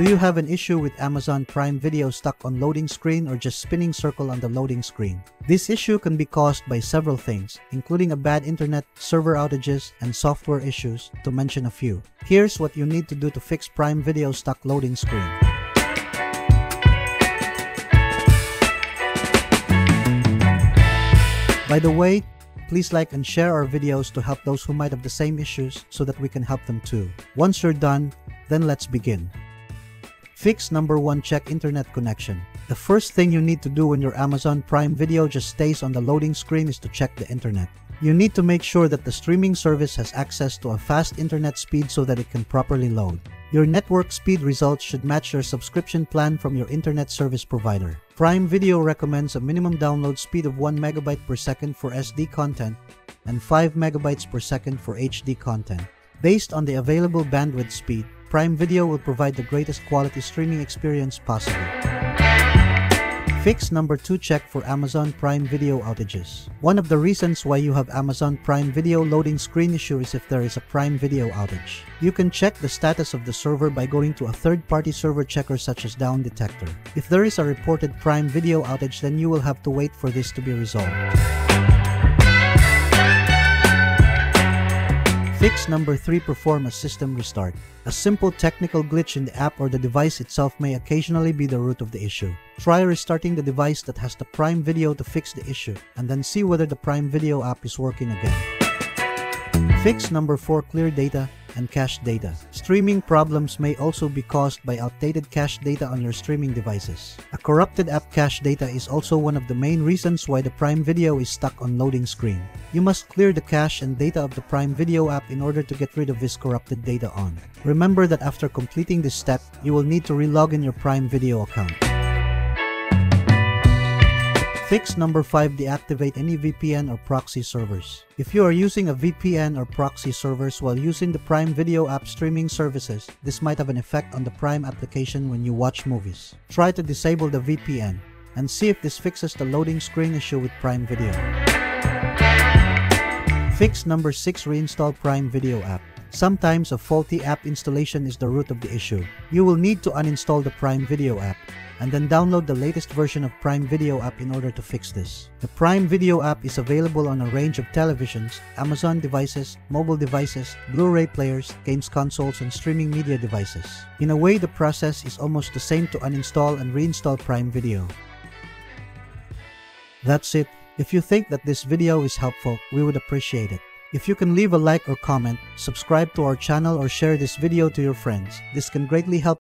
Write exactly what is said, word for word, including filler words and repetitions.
Do you have an issue with Amazon Prime Video stuck on loading screen or just spinning circle on the loading screen? This issue can be caused by several things, including a bad internet, server outages, and software issues, to mention a few. Here's what you need to do to fix Prime Video stuck loading screen. By the way, please like and share our videos to help those who might have the same issues so that we can help them too. Once you're done, then let's begin. Fix number one, check internet connection. The first thing you need to do when your Amazon Prime Video just stays on the loading screen is to check the internet. You need to make sure that the streaming service has access to a fast internet speed so that it can properly load. Your network speed results should match your subscription plan from your internet service provider. Prime Video recommends a minimum download speed of one megabyte per second for S D content and five megabytes per second for H D content. Based on the available bandwidth speed, Prime Video will provide the greatest quality streaming experience possible. Fix number two, check for Amazon Prime Video outages. One of the reasons why you have Amazon Prime Video loading screen issue is if there is a Prime Video outage. You can check the status of the server by going to a third-party server checker such as DownDetector. If there is a reported Prime Video outage, then you will have to wait for this to be resolved. Fix number three, perform a system restart. A simple technical glitch in the app or the device itself may occasionally be the root of the issue. Try restarting the device that has the Prime Video to fix the issue, and then see whether the Prime Video app is working again. Fix number four, clear data and cache data. Streaming problems may also be caused by outdated cache data on your streaming devices. A corrupted app cache data is also one of the main reasons why the Prime Video is stuck on loading screen. You must clear the cache and data of the Prime Video app in order to get rid of this corrupted data on. Remember that after completing this step, you will need to re-log in your Prime Video account. Fix number five, deactivate any V P N or proxy servers. If you are using a V P N or proxy servers while using the Prime Video app streaming services, this might have an effect on the Prime application when you watch movies. Try to disable the V P N and see if this fixes the loading screen issue with Prime Video. Fix number six, reinstall Prime Video app. Sometimes a faulty app installation is the root of the issue. You will need to uninstall the Prime Video app and then download the latest version of Prime Video app in order to fix this. The Prime Video app is available on a range of televisions, Amazon devices, mobile devices, Blu-ray players, games consoles, and streaming media devices. In a way, the process is almost the same to uninstall and reinstall Prime Video. That's it. If you think that this video is helpful, we would appreciate it. If you can leave a like or comment, subscribe to our channel or share this video to your friends. This can greatly help